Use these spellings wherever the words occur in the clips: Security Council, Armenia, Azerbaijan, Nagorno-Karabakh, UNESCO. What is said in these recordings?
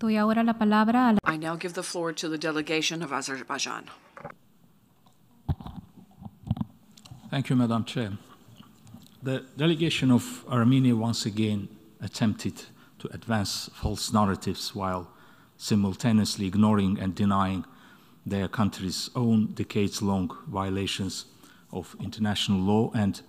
Doy ahora la palabra a la... I now give the floor to the delegation of Azerbaijan. Thank you, Madam Chair. The delegation of Armenia once again attempted to advance false narratives while simultaneously ignoring and denying their country's own decades-long violations of international law and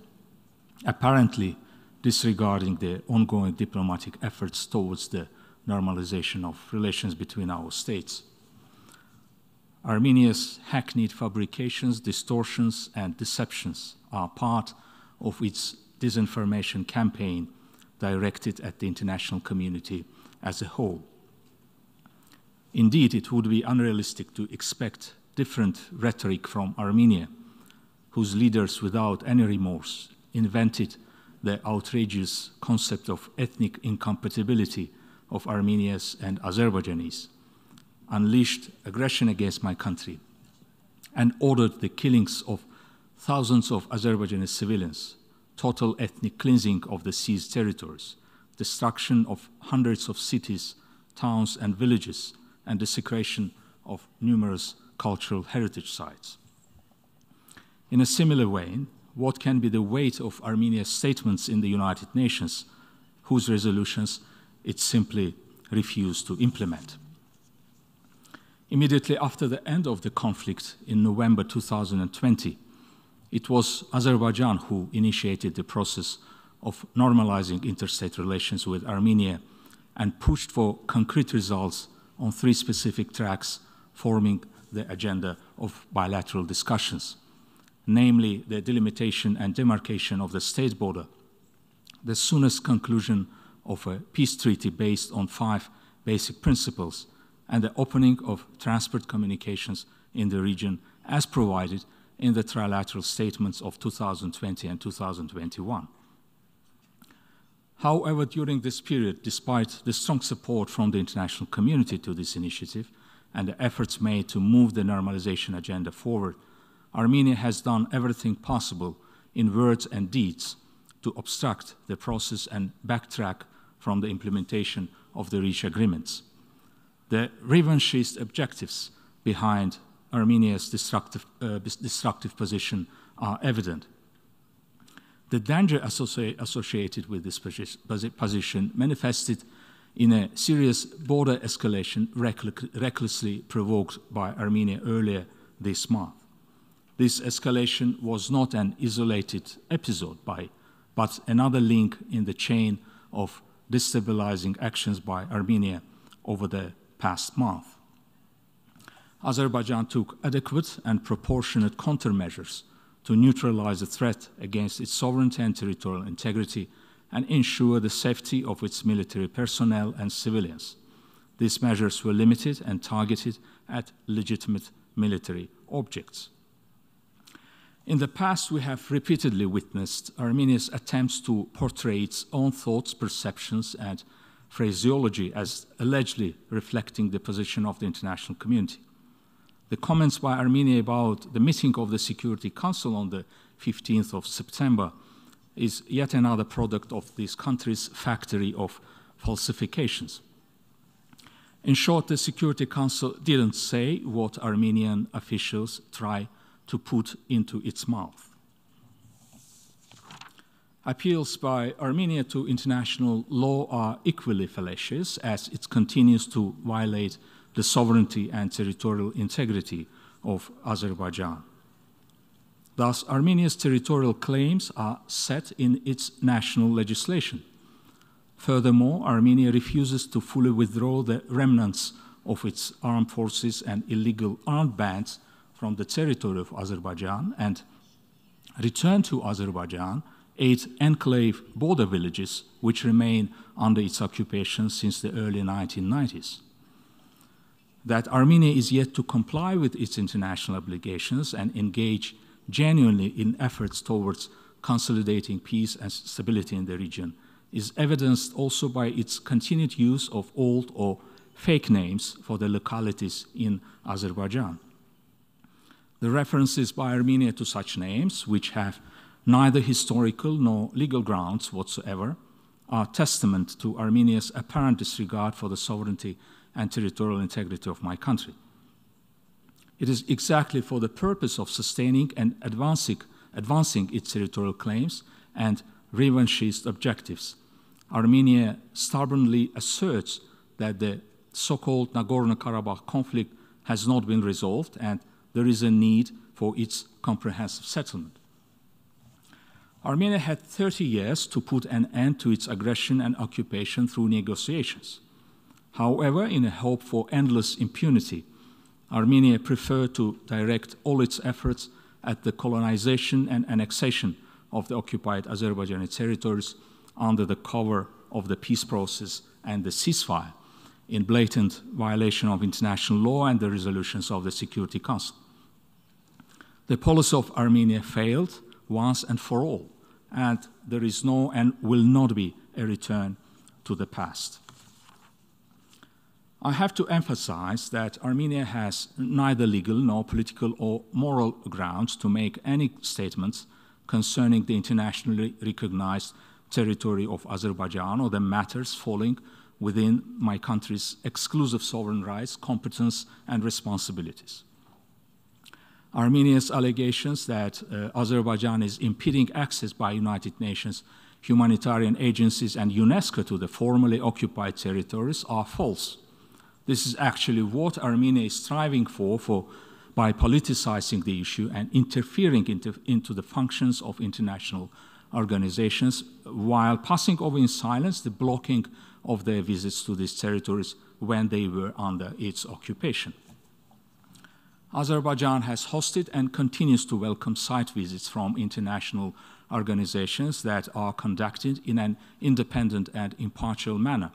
apparently disregarding the ongoing diplomatic efforts towards the normalization of relations between our states. Armenia's hackneyed fabrications, distortions, and deceptions are part of its disinformation campaign directed at the international community as a whole. Indeed, it would be unrealistic to expect different rhetoric from Armenia, whose leaders, without any remorse, invented the outrageous concept of ethnic incompatibility of Armenians and Azerbaijanis, unleashed aggression against my country, and ordered the killings of thousands of Azerbaijani civilians, total ethnic cleansing of the seized territories, destruction of hundreds of cities, towns, and villages, and desecration of numerous cultural heritage sites. In a similar vein, what can be the weight of Armenia's statements in the United Nations, whose resolutions it simply refused to implement? Immediately after the end of the conflict in November 2020, it was Azerbaijan who initiated the process of normalizing interstate relations with Armenia and pushed for concrete results on three specific tracks forming the agenda of bilateral discussions, namely the delimitation and demarcation of the state border, the soonest conclusion of a peace treaty based on 5 basic principles, and the opening of transport communications in the region as provided in the trilateral statements of 2020 and 2021. However, during this period, despite the strong support from the international community to this initiative and the efforts made to move the normalization agenda forward, Armenia has done everything possible in words and deeds to obstruct the process and backtrack from the implementation of the reached agreements. The revanchist objectives behind Armenia's destructive position are evident. The danger associated with this position manifested in a serious border escalation recklessly provoked by Armenia earlier this month. This escalation was not an isolated episode, but another link in the chain of destabilizing actions by Armenia over the past month. Azerbaijan took adequate and proportionate countermeasures to neutralize the threat against its sovereignty and territorial integrity and ensure the safety of its military personnel and civilians. These measures were limited and targeted at legitimate military objects. In the past, we have repeatedly witnessed Armenia's attempts to portray its own thoughts, perceptions, and phraseology as allegedly reflecting the position of the international community. The comments by Armenia about the meeting of the Security Council on the 15th of September is yet another product of this country's factory of falsifications. In short, the Security Council didn't say what Armenian officials try to put into its mouth. Appeals by Armenia to international law are equally fallacious as it continues to violate the sovereignty and territorial integrity of Azerbaijan. Thus, Armenia's territorial claims are set in its national legislation. Furthermore, Armenia refuses to fully withdraw the remnants of its armed forces and illegal armed bands from the territory of Azerbaijan and return to Azerbaijan 8 enclave border villages which remain under its occupation since the early 1990s. That Armenia is yet to comply with its international obligations and engage genuinely in efforts towards consolidating peace and stability in the region is evidenced also by its continued use of old or fake names for the localities in Azerbaijan. The references by Armenia to such names, which have neither historical nor legal grounds whatsoever, are testament to Armenia's apparent disregard for the sovereignty and territorial integrity of my country. It is exactly for the purpose of sustaining and advancing its territorial claims and revanchist objectives. Armenia stubbornly asserts that the so-called Nagorno-Karabakh conflict has not been resolved and there is a need for its comprehensive settlement. Armenia had 30 years to put an end to its aggression and occupation through negotiations. However, in a hope for endless impunity, Armenia preferred to direct all its efforts at the colonization and annexation of the occupied Azerbaijani territories under the cover of the peace process and the ceasefire, in blatant violation of international law and the resolutions of the Security Council. The policy of Armenia failed once and for all, and there is no and will not be a return to the past. I have to emphasize that Armenia has neither legal nor political or moral grounds to make any statements concerning the internationally recognized territory of Azerbaijan or the matters falling within my country's exclusive sovereign rights, competence, and responsibilities. Armenia's allegations that Azerbaijan is impeding access by United Nations humanitarian agencies and UNESCO to the formerly occupied territories are false. This is actually what Armenia is striving for by politicizing the issue and interfering into the functions of international organizations, while passing over in silence the blocking of their visits to these territories when they were under its occupation. Azerbaijan has hosted and continues to welcome site visits from international organizations that are conducted in an independent and impartial manner.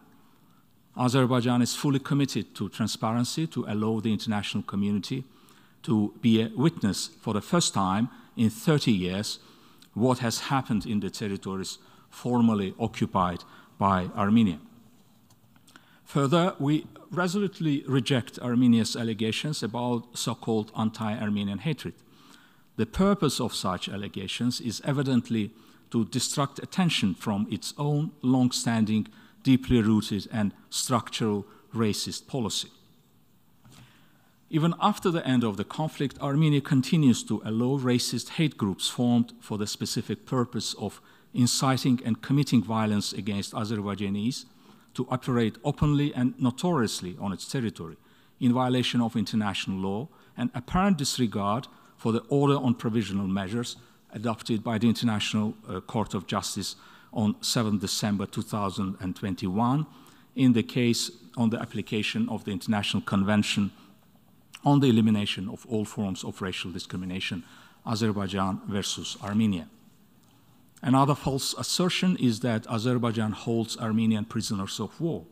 Azerbaijan is fully committed to transparency to allow the international community to be a witness for the first time in 30 years what has happened in the territories formerly occupied by Armenia. Further, we resolutely reject Armenia's allegations about so-called anti-Armenian hatred. The purpose of such allegations is evidently to distract attention from its own long-standing, deeply rooted and structural racist policy. Even after the end of the conflict, Armenia continues to allow racist hate groups formed for the specific purpose of inciting and committing violence against Azerbaijanis to operate openly and notoriously on its territory, in violation of international law and apparent disregard for the order on provisional measures adopted by the International Court of Justice on 7 December 2021 in the case on the application of the International Convention on the Elimination of All Forms of Racial Discrimination, Azerbaijan versus Armenia. Another false assertion is that Azerbaijan holds Armenian prisoners of war.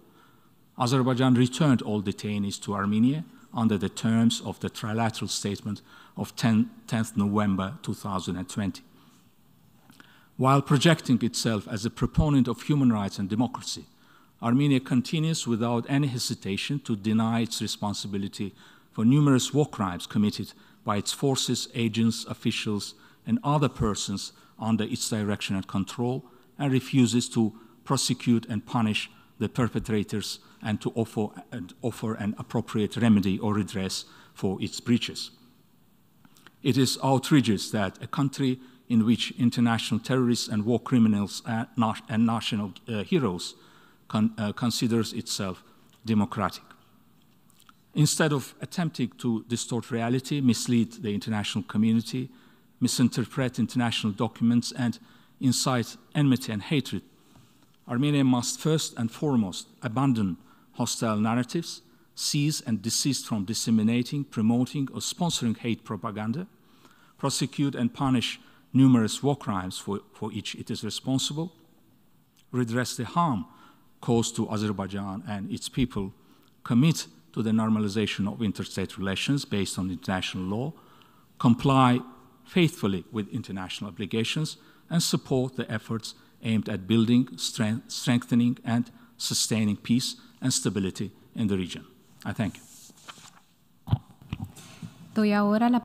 Azerbaijan returned all detainees to Armenia under the terms of the trilateral statement of 10th November 2020. While projecting itself as a proponent of human rights and democracy, Armenia continues without any hesitation to deny its responsibility for numerous war crimes committed by its forces, agents, officials, and other persons under its direction and control, and refuses to prosecute and punish the perpetrators and to offer an appropriate remedy or redress for its breaches. It is outrageous that a country in which international terrorists and war criminals and national heroes considers itself democratic. Instead of attempting to distort reality, mislead the international community, misinterpret international documents, and incite enmity and hatred, Armenia must first and foremost abandon hostile narratives, cease and desist from disseminating, promoting, or sponsoring hate propaganda, prosecute and punish numerous war crimes for which it is responsible, redress the harm caused to Azerbaijan and its people, commit to the normalization of interstate relations based on international law, comply faithfully with international obligations, and support the efforts aimed at building, strengthening, and sustaining peace and stability in the region. I thank you.